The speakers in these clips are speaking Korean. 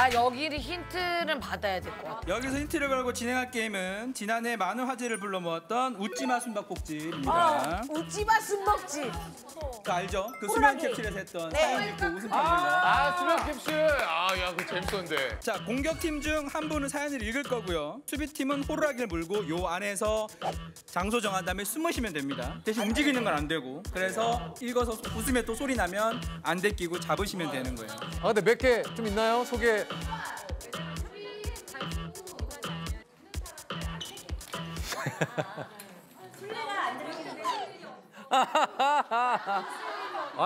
나 여기를 힌트는 받아야 될 것 같아. 여기서 힌트를 걸고 진행할 게임은 지난해 많은 화제를 불러 모았던 웃지마 숨바꼭질입니다. 웃지마 숨바꼭질. 알죠? 그 수면 캡슐에서 했던 사연 있고 웃음 캡슐. 수면 캡슐. 야, 그거 재밌었는데. 자, 공격팀 중 한 분은 사연을 읽을 거고요. 수비팀은 호루라기를 물고 요 안에서 장소 정한 다음에 숨으시면 됩니다. 대신 움직이는 건 안 되고. 그래서 읽어서 웃음에 또 소리 나면 안 데끼고 잡으시면 되는 거예요. 근데 몇 개 좀 있나요? 소개.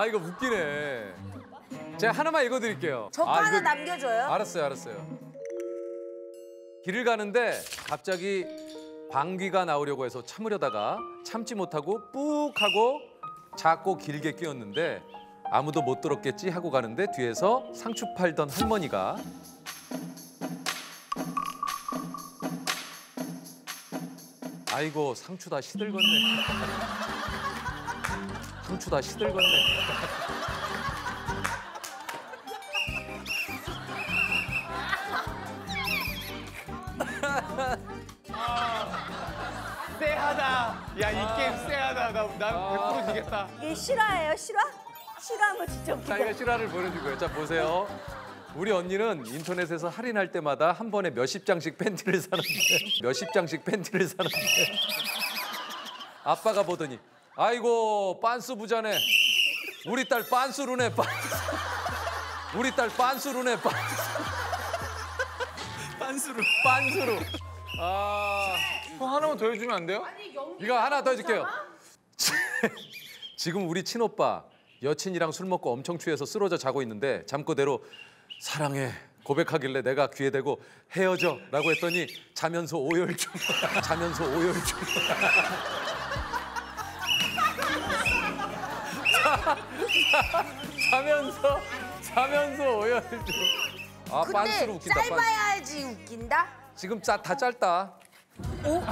이거 웃기네. 제가 하나만 읽어드릴게요. 저 하나 남겨줘요? 알았어요. 길을 가는데 갑자기 방귀가 나오려고 해서 참으려다가 참지 못하고 뿍 하고 작고 길게 끼었는데 아무도 못 들었겠지 하고 가는데 뒤에서 상추 팔던 할머니가 아이고 상추 다 시들겄네. 상추 다 시들겄네. 쎄하다. 야, 이 게임 쎄하다. 난 100% 지겠다. 이게 실화예요, 실화? 실화면 진짜 웃기다. 자기가 실화를 보내주고요. 자, 보세요. 우리 언니는 인터넷에서 할인할 때마다 한 번에 몇십 장씩 팬티를 사는데 아빠가 보더니 아이고 빤스 부자네. 우리 딸 빤스루네 빤스. 우리 딸 빤스루네 빤스. 빤스루. 하나만 더 해주면 안 돼요? 이거 하나 더 해줄게요. 지금 우리 친오빠 여친이랑 술 먹고 엄청 취해서 쓰러져 자고 있는데 잠꼬대로 사랑해 고백하길래 내가 귀에 대고 헤어져 라고 했더니 자면서 오열중. 자면서 오열중. 빤스로 웃긴다. 짧아야지 웃긴다? 지금 다 짧다. 오?